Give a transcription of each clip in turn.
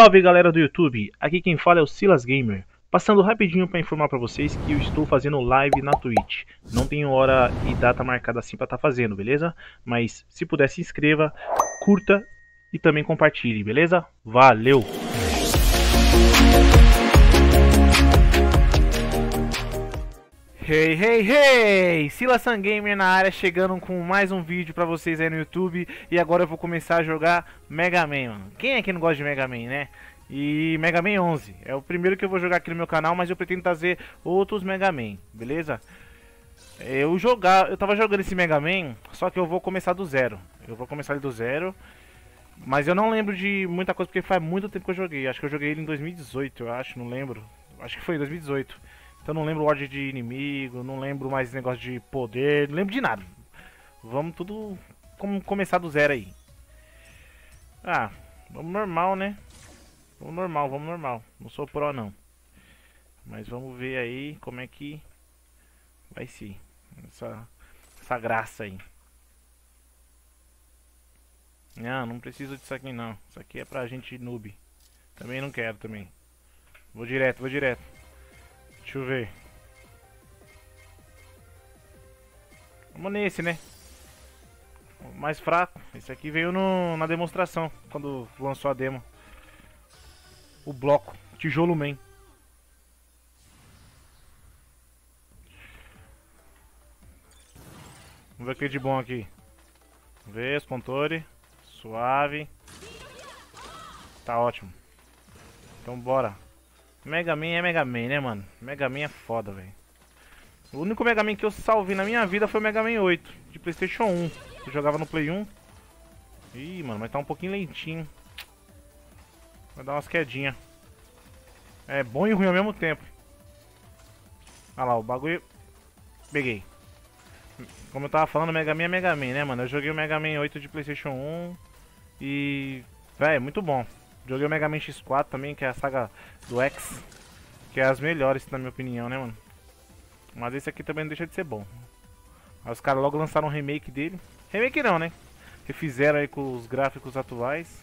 Salve galera do YouTube, aqui quem fala é o Silas Gamer, passando rapidinho para informar para vocês que eu estou fazendo live na Twitch. Não tem hora e data marcada assim para estar fazendo, beleza? Mas se puder se inscreva, curta e também compartilhe, beleza? Valeu! Hey, hey, hey! Silas San Gamer na área, chegando com mais um vídeo pra vocês aí no YouTube. E agora eu vou começar a jogar Mega Man, mano. Quem é que não gosta de Mega Man, né? E Mega Man 11 é o primeiro que eu vou jogar aqui no meu canal, mas eu pretendo trazer outros Mega Man, beleza? Eu tava jogando esse Mega Man, só que eu vou começar do zero. Eu vou começar ele do zero. Mas eu não lembro de muita coisa, porque faz muito tempo que eu joguei. Acho que eu joguei ele em 2018, eu acho, não lembro. Acho que foi em 2018. Então não lembro ordem de inimigo, não lembro mais negócio de poder, não lembro de nada. Vamos tudo começar do zero aí. Ah, vamos normal, né? Vamos normal. Não sou pro não. Mas vamos ver aí como é que vai ser essa graça aí. Não preciso disso aqui não. Isso aqui é pra gente noob. Também não quero também. Vou direto. Deixa eu ver. Vamos nesse, né? O mais fraco. Esse aqui veio na demonstração, quando lançou a demo. O bloco. Tijolo Man. Vamos ver o que é de bom aqui. Vamos ver os contornos. Suave. Tá ótimo. Então bora. Mega Man é Mega Man, né, mano? Mega Man é foda, velho. O único Mega Man que eu salvei na minha vida foi o Mega Man 8, de Playstation 1. Eu jogava no Play 1. Ih, mano, mas tá um pouquinho lentinho. Vai dar umas quedinhas. É bom e ruim ao mesmo tempo. Olha lá, o bagulho... Peguei. Como eu tava falando, Mega Man é Mega Man, né, mano? Eu joguei o Mega Man 8 de Playstation 1 e... Véi, é muito bom. Joguei o Mega Man X4 também, que é a saga do X, que é as melhores, na minha opinião, né, mano? Mas esse aqui também não deixa de ser bom. Aí os caras logo lançaram um remake dele. Remake não, né? Refizeram aí com os gráficos atuais,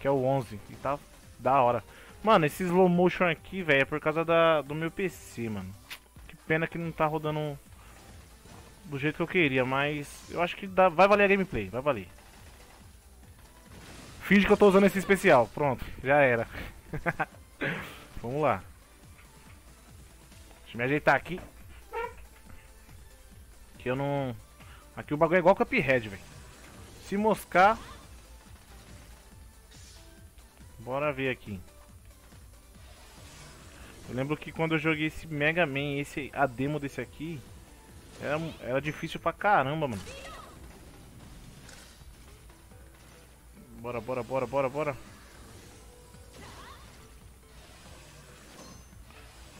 que é o 11. E tá da hora. Mano, esse slow motion aqui, velho, é por causa do meu PC, mano. Que pena que não tá rodando do jeito que eu queria, mas eu acho que vai valer a gameplay, vai valer. Finge que eu tô usando esse especial. Pronto, já era. Vamos lá. Deixa eu me ajeitar aqui. Que eu não... Aqui o bagulho é igual Cuphead, velho. Se moscar... Bora ver aqui. Eu lembro que quando eu joguei esse Mega Man, a demo desse aqui... Era difícil pra caramba, mano. Bora.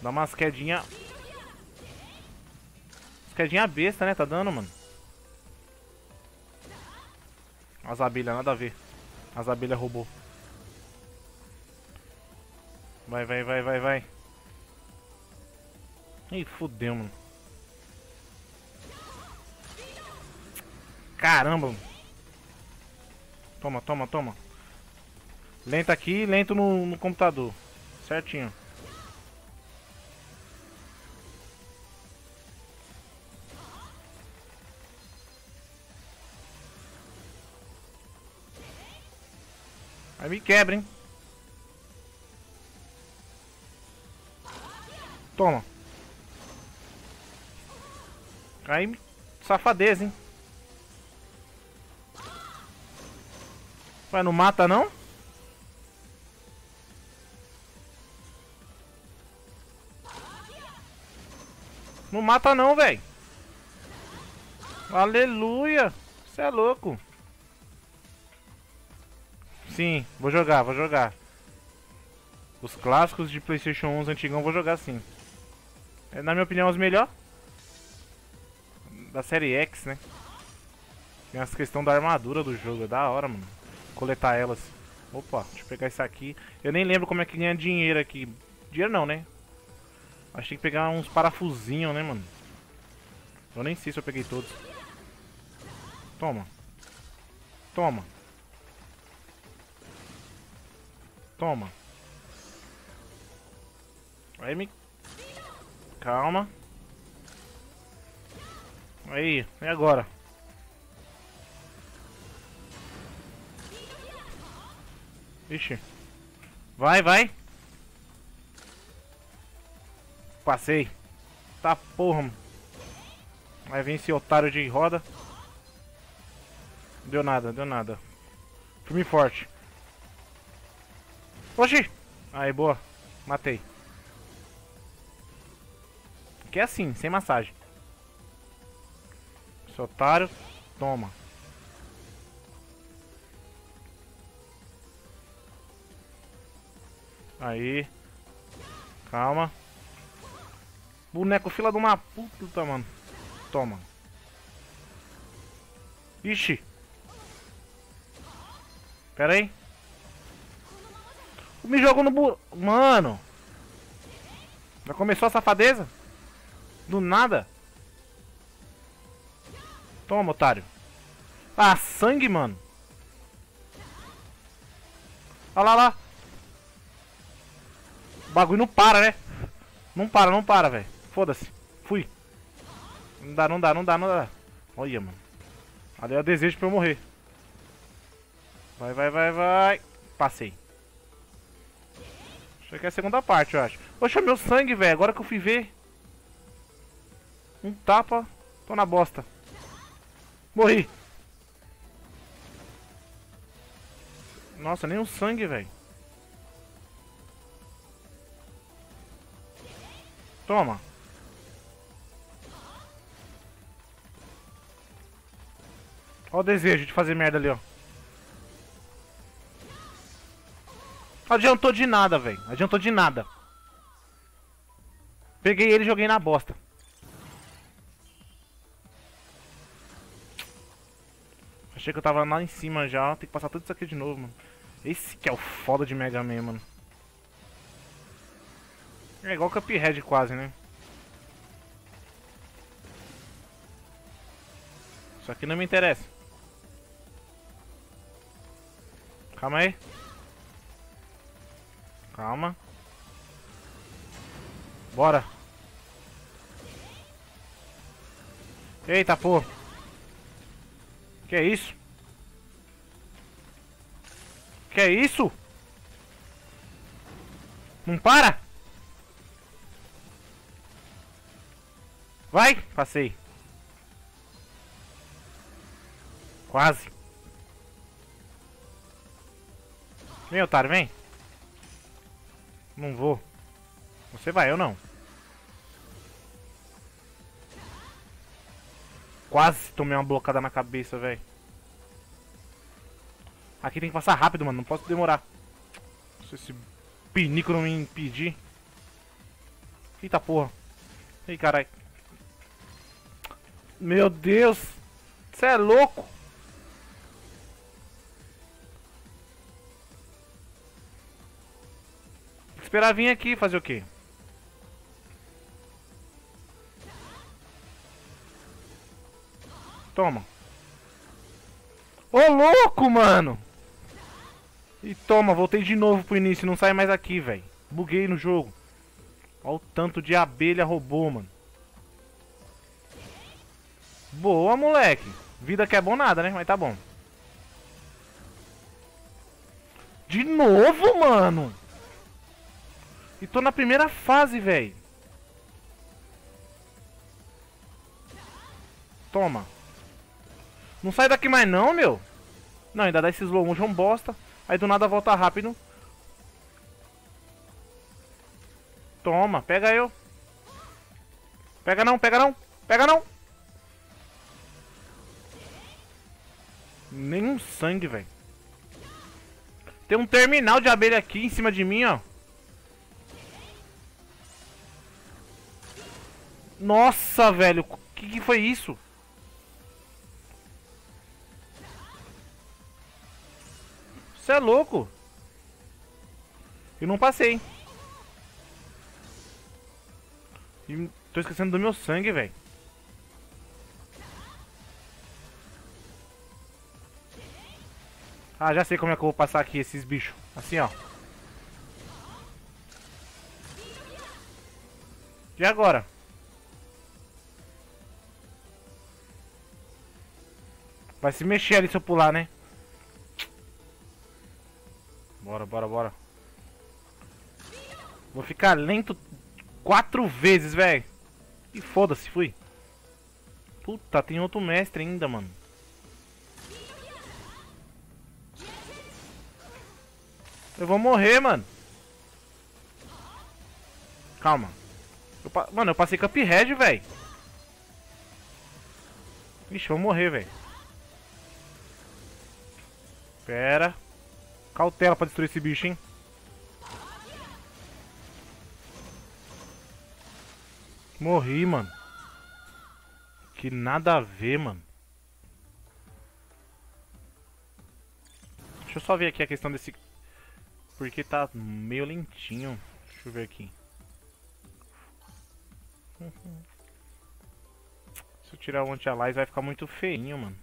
Dá umas quedinhas. Quedinha besta, né? Tá dando, mano. As abelhas, nada a ver. As abelhas roubou. Vai. Ih, fudeu, mano. Caramba, mano. Toma. Lento aqui, lento no computador. Certinho. Aí me quebra, hein? Toma. Aí, safadeza, hein? Ué, não mata não? Não mata não, velho. Aleluia. Você é louco. Sim, vou jogar. Os clássicos de Playstation 1 antigão vou jogar sim. É, na minha opinião, os melhores. Da série X, né? Tem essa questão da armadura do jogo. É da hora, mano. Coletar elas. Opa, deixa eu pegar isso aqui. Eu nem lembro como é que ganha dinheiro aqui. Dinheiro não, né? Acho que tem que pegar uns parafusinhos, né, mano? Eu nem sei se eu peguei todos. Toma. Toma. Aí me... Calma. Aí, é agora. Ixi. Vai, vai. Passei. Tá porra, mano. Vai vir esse otário de roda. Deu nada, deu nada. Firme forte. Oxi. Aí, boa. Matei. Que é assim, sem massagem. Esse otário. Toma. Aí. Calma. Boneco fila de uma puta, mano. Toma. Ixi. Pera aí. Me jogou no buraco. Mano. Já começou a safadeza? Do nada. Toma, otário. Ah, sangue, mano. Olha lá, lá. O bagulho não para, né? Não para, não para, velho. Foda-se. Fui. Não dá, não dá, não dá, não dá. Olha, mano. Ali é o desejo pra eu morrer. Vai, vai, vai, vai. Passei. Isso aqui é a segunda parte, eu acho. Poxa, meu sangue, velho. Agora que eu fui ver. Um tapa. Tô na bosta. Morri. Nossa, nem um sangue, velho. Toma. Olha o desejo de fazer merda ali, ó. Adiantou de nada, velho. Adiantou de nada. Peguei ele e joguei na bosta. Achei que eu tava lá em cima já. Tem que passar tudo isso aqui de novo, mano. Esse que é o foda de Mega Man, mano. É igual Cuphead quase, né? Isso aqui não me interessa. Calma aí. Calma. Bora. Eita, pô. Que é isso? Que é isso? Não para? Vai. Passei. Quase. Vem, otário, vem. Não vou. Você vai, eu não. Quase tomei uma blocada na cabeça, velho. Aqui tem que passar rápido, mano. Não posso demorar. Se esse pinico não me impedir. Eita porra. Ei, caralho. Meu Deus. Você é louco. Esperar vir aqui fazer o quê? Toma. Ô, louco, mano! E toma, voltei de novo pro início. Não sai mais aqui, velho. Buguei no jogo. Olha o tanto de abelha roubou, mano. Boa, moleque. Vida que é bom nada, né? Mas tá bom. De novo, mano! E tô na primeira fase, velho. Toma. Não sai daqui mais não, meu. Não, ainda dá esse slow motion bosta. Aí do nada volta rápido. Toma, pega eu. Pega não, pega não. Pega não. Nenhum sangue, velho. Tem um terminal de abelha aqui em cima de mim, ó. Nossa, velho, que foi isso? Você é louco? Eu não passei, hein? E tô esquecendo do meu sangue, velho. Ah, já sei como é que eu vou passar aqui esses bichos. Assim, ó. E agora? Vai se mexer ali se eu pular, né? Bora, bora, bora. Vou ficar lento 4 vezes, velho. E foda-se, fui. Puta, tem outro mestre ainda, mano. Eu vou morrer, mano. Calma. Mano, eu passei Cuphead, velho. Ixi, eu vou morrer, velho. Pera. Cautela pra destruir esse bicho, hein. Morri, mano. Que nada a ver, mano. Deixa eu só ver aqui a questão desse... Porque tá meio lentinho. Deixa eu ver aqui. Se eu tirar o anti-alias vai ficar muito feinho, mano.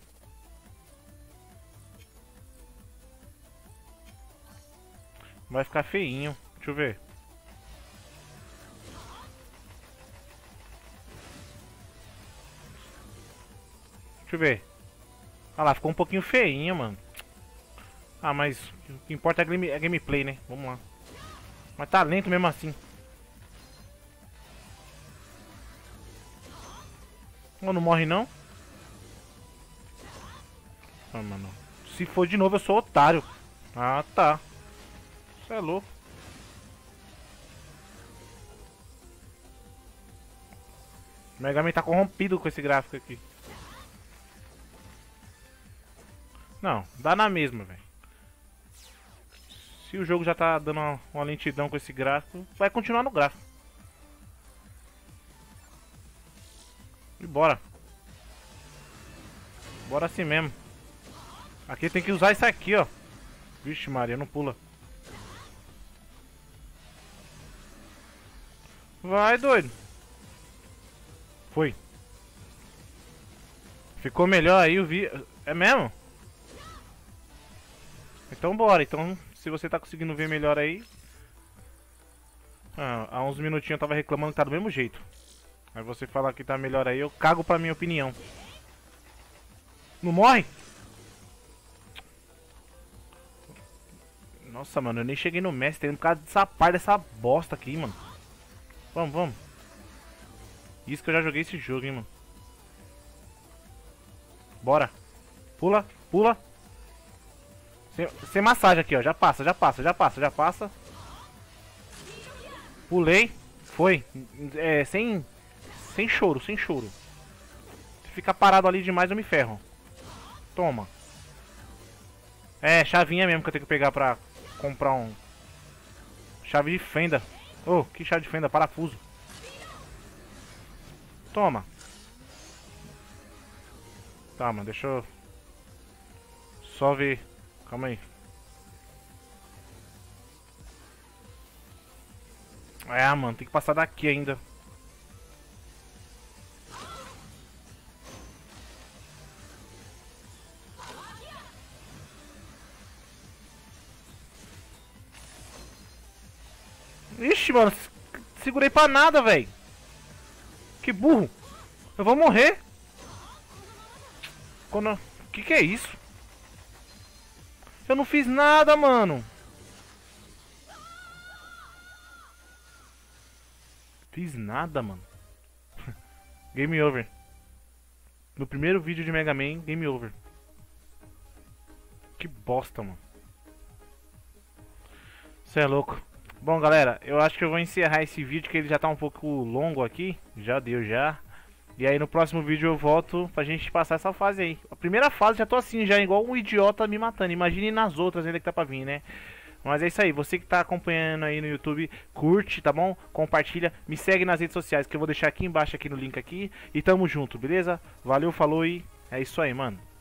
Vai ficar feinho. Deixa eu ver. Deixa eu ver. Ah lá, ficou um pouquinho feinho, mano. Ah, mas o que importa é a gameplay, né? Vamos lá. Mas tá lento mesmo assim. Não morre não? Ah, mano. Se for de novo eu sou otário. Ah, tá. Isso é louco. O Mega Man tá corrompido com esse gráfico aqui. Não, dá na mesma, velho. Se o jogo já tá dando uma lentidão com esse gráfico, vai continuar no gráfico. E bora. Bora assim mesmo. Aqui tem que usar isso aqui, ó. Vixe Maria, não pula. Vai, doido. Foi. Ficou melhor aí, eu vi. É mesmo? Então bora, então... Se você tá conseguindo ver melhor aí... Ah, há uns minutinhos eu tava reclamando que tá do mesmo jeito. Aí você fala que tá melhor aí, eu cago pra minha opinião. Não morre? Nossa, mano, eu nem cheguei no mestre ainda por causa dessa parte dessa bosta aqui, mano. Vamos, vamos. Isso que eu já joguei esse jogo, hein, mano. Bora. Pula, pula. Sem massagem aqui, ó. Já passa, já passa, já passa, já passa. Pulei. Foi. É, sem choro, sem choro. Se ficar parado ali demais, eu me ferro. Toma. É, chavinha mesmo que eu tenho que pegar pra comprar um... Chave de fenda. Oh, que chave de fenda, parafuso. Toma. Tá, mano, deixa eu... Só ver... Calma aí. Ah, mano, tem que passar daqui ainda. Ixi, mano, segurei pra nada, velho. Que burro. Eu vou morrer. Quando... Que é isso? Eu não fiz nada, mano. Fiz nada, mano. Game over. No primeiro vídeo de Mega Man, game over. Que bosta, mano. Cê é louco. Bom, galera, eu acho que eu vou encerrar esse vídeo, que ele já tá um pouco longo aqui. Já deu, já. E aí no próximo vídeo eu volto pra gente passar essa fase aí. A primeira fase já tô assim, já igual um idiota me matando. Imagine nas outras ainda que tá pra vir, né? Mas é isso aí, você que tá acompanhando aí no YouTube, curte, tá bom? Compartilha, me segue nas redes sociais que eu vou deixar aqui embaixo, aqui no link aqui. E tamo junto, beleza? Valeu, falou e é isso aí, mano.